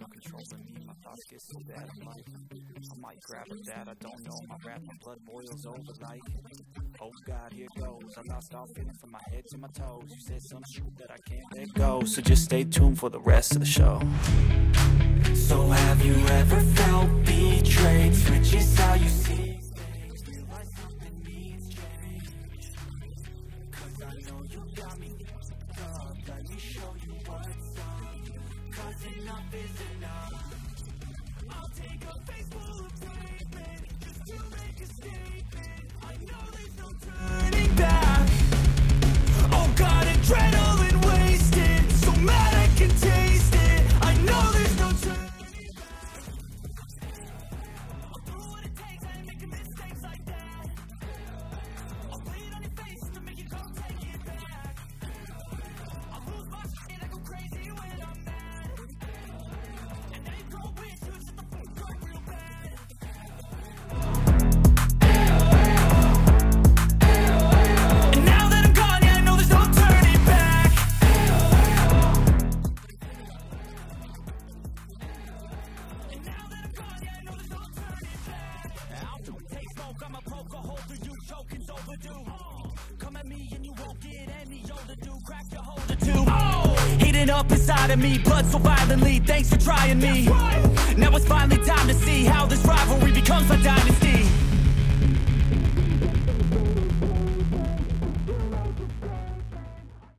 my controls on me, my thoughts get so bad, I might grab a dad, I don't know, my wrath and blood boils over like, oh God, here goes, I lost all feeling from my head to my toes, you said some shit that I can't let go, so just stay tuned for the rest of the show. So have you ever felt betrayed, switches how you see? Enough is enough. I'll take a face full of pavement just to make a statement. I know there's no turning back. Oh God, adrenaline wasted, so mad I can taste it. I know there's no turning back. I'll do what it takes, I ain't making mistakes like that. I'll bleed on your face to make you go take it back. I'll lose my shit, I go crazy when I'm up inside of me, blood so violently, thanks for trying me, right. Now it's finally time to see how this rivalry becomes my dynasty.